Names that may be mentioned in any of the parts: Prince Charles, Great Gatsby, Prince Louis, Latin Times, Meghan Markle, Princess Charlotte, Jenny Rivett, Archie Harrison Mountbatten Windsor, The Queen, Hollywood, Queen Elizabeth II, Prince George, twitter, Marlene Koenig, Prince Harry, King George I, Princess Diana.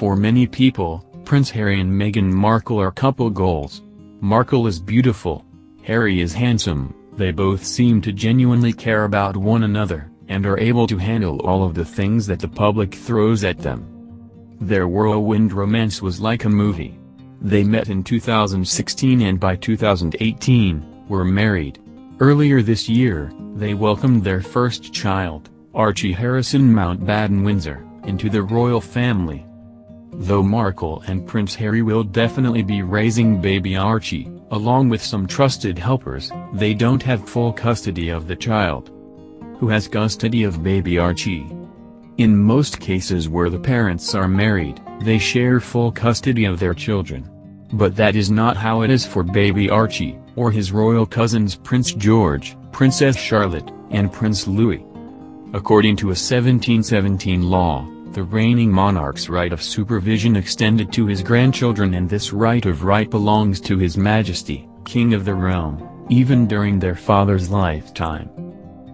for many people, Prince Harry and Meghan Markle are couple goals. Markle is beautiful, Harry is handsome, they both seem to genuinely care about one another, and are able to handle all of the things that the public throws at them. Their whirlwind romance was like a movie. They met in 2016 and by 2018, were married. Earlier this year, they welcomed their first child, Archie Harrison Mountbatten Windsor, into the royal family. Though Markle and Prince Harry will definitely be raising baby Archie, along with some trusted helpers, they don't have full custody of the child. Who has custody of baby Archie? In most cases where the parents are married, they share full custody of their children. But that is not how it is for baby Archie, or his royal cousins Prince George, Princess Charlotte, and Prince Louis. According to a 1717 law, the reigning monarch's right of supervision extended to his grandchildren, and this right of right belongs to His Majesty, King of the Realm, even during their father's lifetime.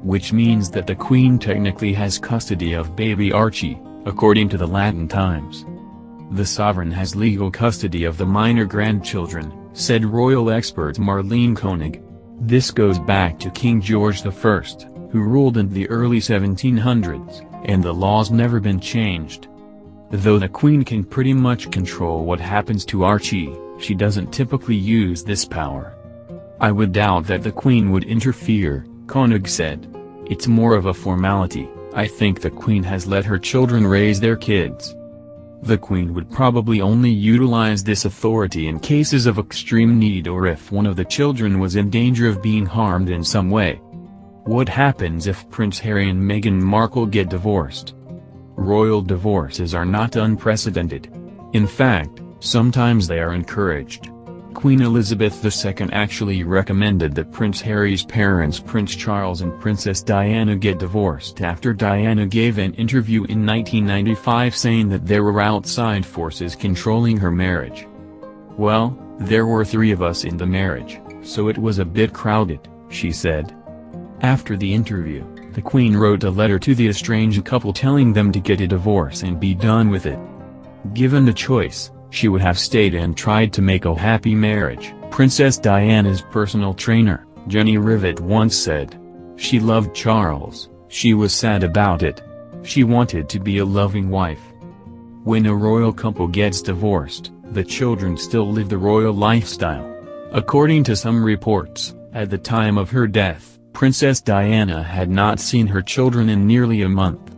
Which means that the Queen technically has custody of baby Archie, according to the Latin Times. The sovereign has legal custody of the minor grandchildren, said royal expert Marlene Koenig. This goes back to King George I, who ruled in the early 1700s, and the law's never been changed. Though the Queen can pretty much control what happens to Archie, she doesn't typically use this power. I would doubt that the Queen would interfere, Koenig said. It's more of a formality. I think the Queen has let her children raise their kids. The Queen would probably only utilize this authority in cases of extreme need or if one of the children was in danger of being harmed in some way. What happens if Prince Harry and Meghan Markle get divorced? Royal divorces are not unprecedented. In fact, sometimes they are encouraged. Queen Elizabeth II actually recommended that Prince Harry's parents Prince Charles and Princess Diana get divorced after Diana gave an interview in 1995 saying that there were outside forces controlling her marriage. Well, there were three of us in the marriage, so it was a bit crowded, she said. After the interview, the Queen wrote a letter to the estranged couple telling them to get a divorce and be done with it. Given the choice, she would have stayed and tried to make a happy marriage, Princess Diana's personal trainer, Jenny Rivett, once said. She loved Charles, she was sad about it. She wanted to be a loving wife. When a royal couple gets divorced, the children still live the royal lifestyle. According to some reports, at the time of her death, Princess Diana had not seen her children in nearly a month.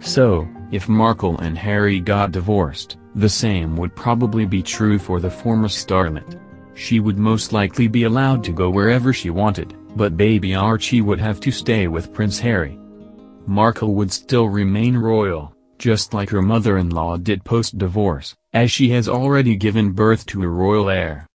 So, if Markle and Harry got divorced, the same would probably be true for the former starlet. She would most likely be allowed to go wherever she wanted, but baby Archie would have to stay with Prince Harry. Markle would still remain royal, just like her mother-in-law did post-divorce, as she has already given birth to a royal heir.